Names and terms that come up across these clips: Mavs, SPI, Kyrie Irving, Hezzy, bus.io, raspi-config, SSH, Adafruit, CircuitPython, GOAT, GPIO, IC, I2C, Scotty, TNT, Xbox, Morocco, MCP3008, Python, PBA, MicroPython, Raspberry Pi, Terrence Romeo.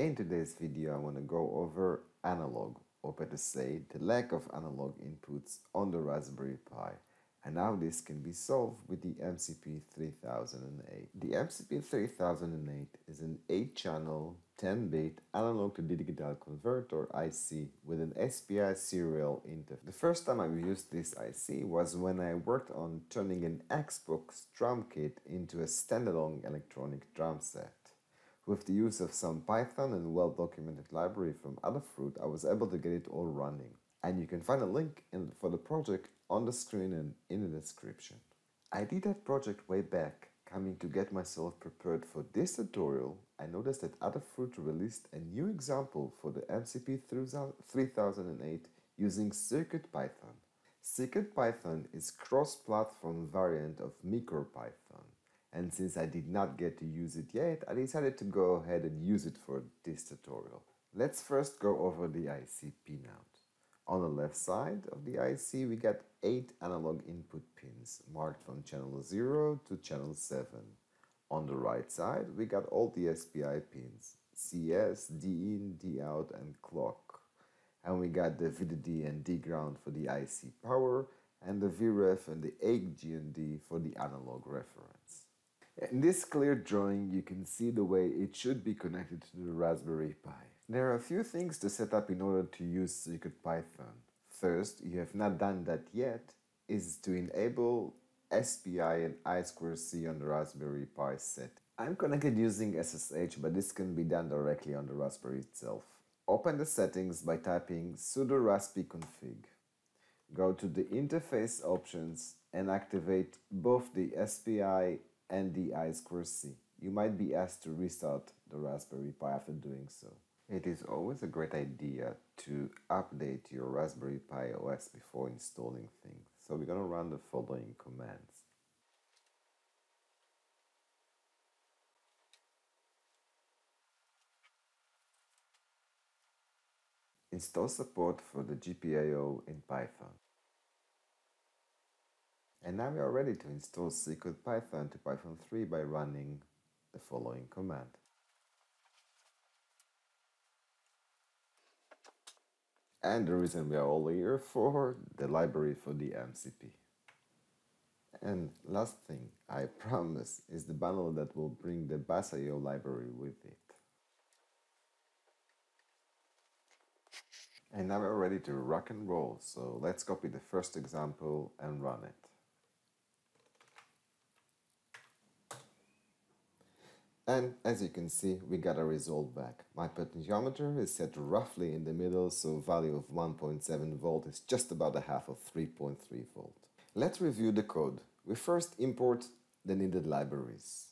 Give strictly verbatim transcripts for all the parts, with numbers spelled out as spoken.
In today's video, I want to go over analog, or better say, the lack of analog inputs on the Raspberry Pi, and how this can be solved with the M C P three thousand eight. The M C P three thousand eight is an eight channel, ten bit analog to digital converter I C with an S P I serial interface. The first time I used this I C was when I worked on turning an Xbox drum kit into a standalone electronic drum set. With the use of some Python and well-documented library from Adafruit, I was able to get it all running. And you can find a link in, for the project on the screen and in the description. I did that project way back. Coming to get myself prepared for this tutorial, I noticed that Adafruit released a new example for the M C P three thousand eight using CircuitPython. CircuitPython is cross-platform variant of MicroPython. And since I did not get to use it yet, I decided to go ahead and use it for this tutorial. Let's first go over the I C pinout. On the left side of the I C, we got eight analog input pins, marked from channel zero to channel seven. On the right side, we got all the S P I pins, C S, D in, D out, and clock. And we got the V D D and D ground for the I C power, and the V ref and the eight G and D for the analog reference. In this clear drawing, you can see the way it should be connected to the Raspberry Pi. There are a few things to set up in order to use CircuitPython. First, you have not done that yet, is to enable S P I and I two C on the Raspberry Pi set. I'm connected using S S H, but this can be done directly on the Raspberry itself. Open the settings by typing sudo raspi-config. Go to the interface options and activate both the S P I and the I two C. You might be asked to restart the Raspberry Pi after doing so. It is always a great idea to update your Raspberry Pi O S before installing things. So we're gonna run the following commands. Install support for the G P I O in Python. And now we are ready to install CircuitPython to Python three by running the following command. And the reason we are all here for the library for the M C P. And last thing, I promise, is the bundle that will bring the bus dot I O library with it. And now we're ready to rock and roll, so let's copy the first example and run it. And as you can see, we got a result back. My potentiometer is set roughly in the middle, so value of one point seven volt is just about a half of three point three volt. Let's review the code. We first import the needed libraries.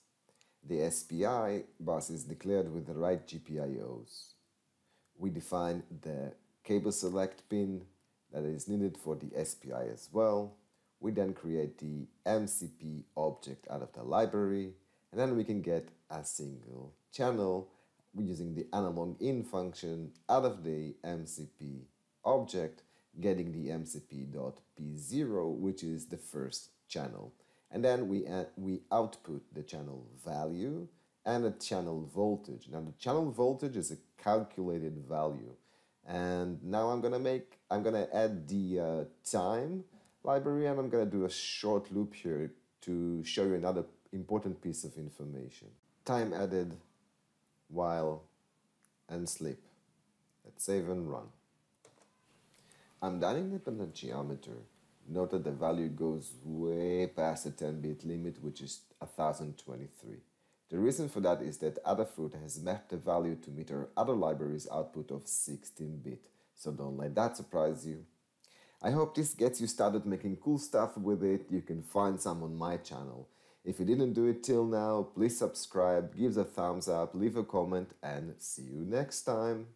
The S P I bus is declared with the right G P I Os. We define the cable select pin that is needed for the S P I as well. We then create the M C P object out of the library, and then we can get a single channel using the analog in function out of the M C P object, getting the M C P dot P zero, which is the first channel. And then we, uh, we output the channel value and a channel voltage. Now the channel voltage is a calculated value. And now I'm gonna make, I'm gonna add the uh, time library, and I'm gonna do a short loop here to show you another important piece of information. Time added, while, and sleep. Let's save and run. I'm done in the potentiometer. Note that the value goes way past the ten bit limit, which is one thousand twenty-three. The reason for that is that Adafruit has mapped the value to meet our other library's output of sixteen bit, so don't let that surprise you. I hope this gets you started making cool stuff with it. You can find some on my channel. If you didn't do it till now, please subscribe, give a thumbs up, leave a comment, and see you next time!